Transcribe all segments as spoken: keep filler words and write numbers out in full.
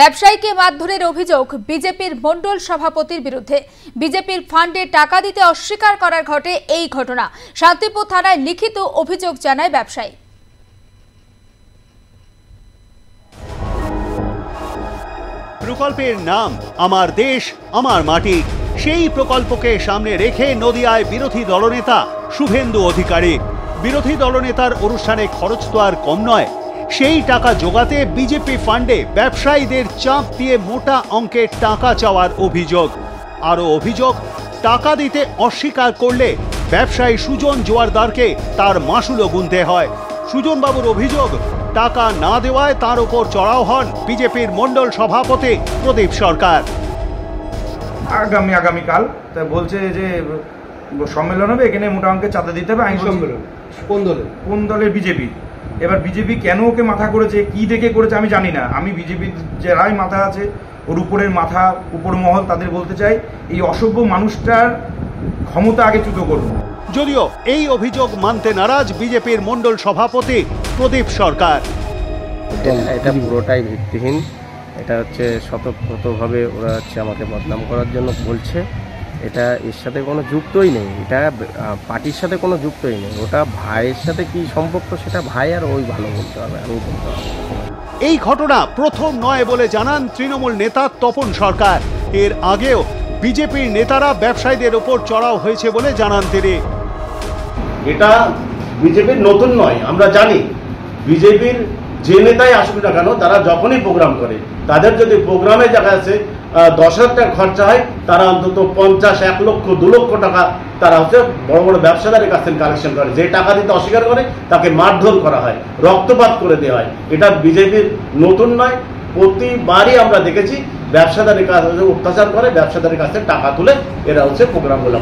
ব্যবসায়ীকে মারধরের অভিযোগ বিজেপির মণ্ডল সভাপতির বিরুদ্ধে। বিজেপির ফান্ডে টাকা দিতে অস্বীকার করার ঘটে এই ঘটনা। শান্তিপুর থানায় লিখিত অভিযোগ জানায় ব্যবসায়ী। প্রকল্পের নাম আমার দেশ আমার মাটি, সেই প্রকল্পকে সামনে রেখে নদিয়ায় বিরোধী দলনেতা শুভেন্দু অধিকারী। বিরোধী দলনেতার অনুষ্ঠানে খরচ তো আর কম নয়, সেই টাকা জোগাতে বিজেপি ফান্ডে ব্যবসায়ীদের চাপ দিয়ে মোটা অঙ্কের টাকা চাওয়ার অভিযোগ। আরও অভিযোগ, টাকা দিতে অস্বীকার করলে ব্যবসায়ী সুজন জোয়ারদারকে তার মাশুলও গুনতে হয়। সুজনবাবুর অভিযোগ, টাকা না দেওয়ায় তার ওপর চড়াও হন বিজেপির মণ্ডল সভাপতি প্রদীপ সরকার। আগামী আগামীকাল তাই বলছে যে সম্মেলন হবে, এখানে মোটা অঙ্কের চাঁদা দিতে হবে। আইন সম্মেলন কোন দলের? কোন দলের? বিজেপি। এবার বিজেপি কেন ওকে মাথা করেছে, কি দেখে করেছে আমি জানি না। আমি বিজেপির যারাই মাথা আছে ওর উপরের মাথা, উপর মহল, তাদের বলতে চাই এই অসভ্য মানুষটার ক্ষমতা আগে চ্যুত করব। যদিও এই অভিযোগ মানতে নারাজ বিজেপির মণ্ডল সভাপতি প্রদীপ সরকার। এটা পুরোটাই ভিত্তিহীন, এটা হচ্ছে শতভাবে ওরা হচ্ছে আমাকে বদনাম করার জন্য বলছে। এটা এর সাথে কোনো যুক্তই নেই, এটা পার্টির সাথে কোনো যুক্তই নেই। ওটা ভাইয়ের সাথে কি সম্পর্ক সেটা ভাই আর ওই ভালো বলতে হবে, আমি বলতে হবে। এই ঘটনা প্রথম নয় বলে জানান তৃণমূল নেতা তপন সরকার। এর আগেও বিজেপির নেতারা ব্যবসায়ীদের ওপর চড়াও হয়েছে বলে জানান তিনি। এটা বিজেপির নতুন নয়, আমরা জানি বিজেপির যে নেতাই আসুক না কেন তারা যখনই প্রোগ্রাম করে তাদের যদি প্রোগ্রামে দেখা আছে দশ হাজার টাকা খরচা হয়, তারা অন্তত পঞ্চাশ, এক লক্ষ, দু লক্ষ টাকা তারা হচ্ছে বড় বড় ব্যবসাদারের কাছ থেকে কালেকশন করে। যে টাকা দিতে অস্বীকার করে তাকে মারধর করা হয়, রক্তপাত করে দেওয়া হয়। এটা বিজেপির নতুন নয়, প্রতিবারই আমরা দেখেছি ব্যবসাদারের কাছে অত্যাচার করে, ব্যবসাদারের কাছে টাকা তুলে এরা হচ্ছে প্রোগ্রামগুলো।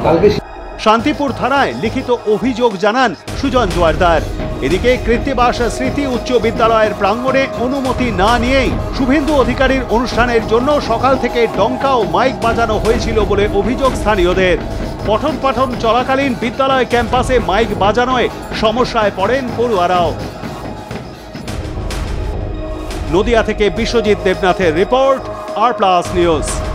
শান্তিপুর থানায় লিখিত অভিযোগ জানান সুজন জোয়ারদার। এদিকে কৃত্তিবাস স্মৃতি উচ্চ বিদ্যালয়ের প্রাঙ্গণে অনুমতি না নিয়েই শুভেন্দু অধিকারীর অনুষ্ঠানের জন্য সকাল থেকে ডঙ্কা ও মাইক বাজানো হয়েছিল বলে অভিযোগ স্থানীয়দের। পঠন পাঠন চলাকালীন বিদ্যালয় ক্যাম্পাসে মাইক বাজানোয় সমস্যায় পড়েন পড়ুয়ারাও। নদিয়া থেকে বিশ্বজিত দেবনাথের রিপোর্ট, আর প্লাস নিউজ।